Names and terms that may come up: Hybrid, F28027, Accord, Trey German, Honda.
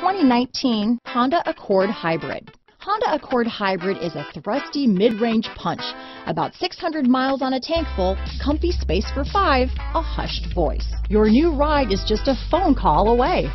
2019 Honda Accord Hybrid. Honda Accord Hybrid is a thrifty mid-range punch. About 600 miles on a tank full, comfy space for five, a hushed voice. Your new ride is just a phone call away.